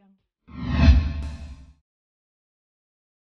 jungle.